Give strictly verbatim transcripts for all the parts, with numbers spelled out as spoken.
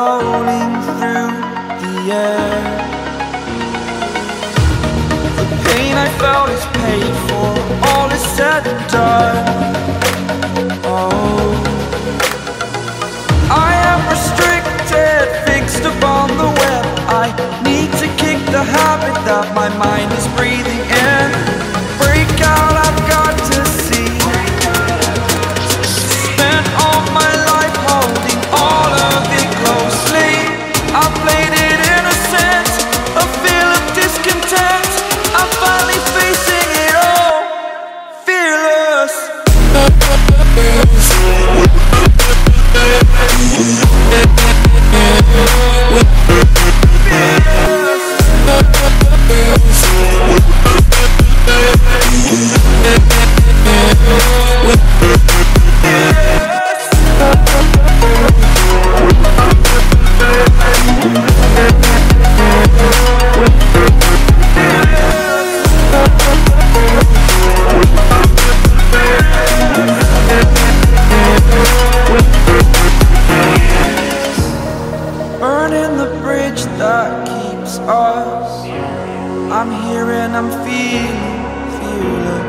floating through the air. The pain I felt is paid for, all is said and done. Oh, I am restricted, fixed upon the web. I need to kick the habit that my mind is breathing in. I'm here and I'm feeling, feeling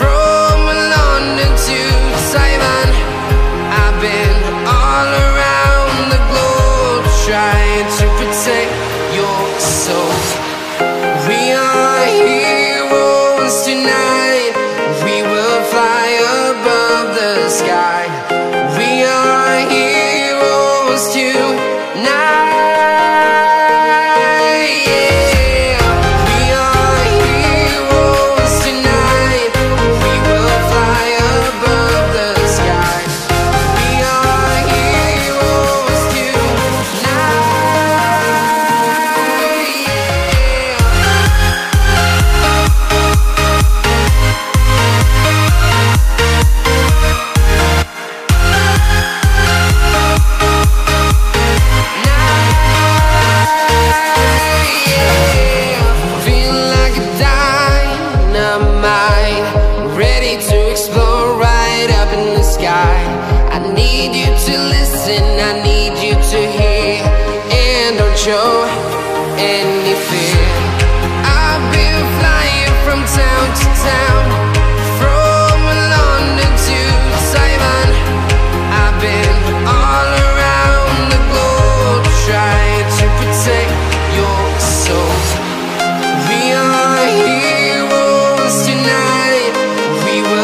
from London to Taiwan. I've been all around the globe, trying to protect your soul. We are heroes tonight. We will fly above the sky. We are heroes tonight. We will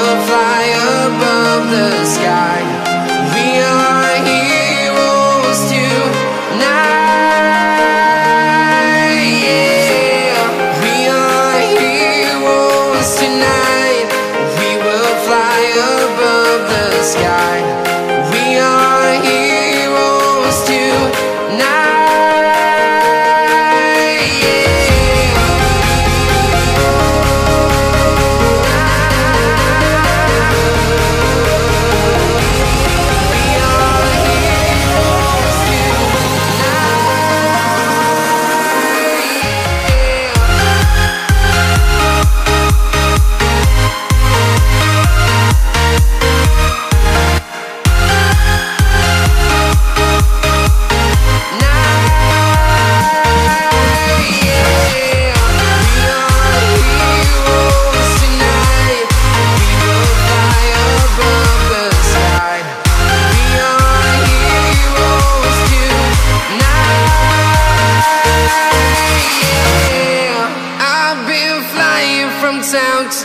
the sky. We are heroes tonight, yeah. We are heroes tonight. We will fly above the sky. We are heroes tonight. From town to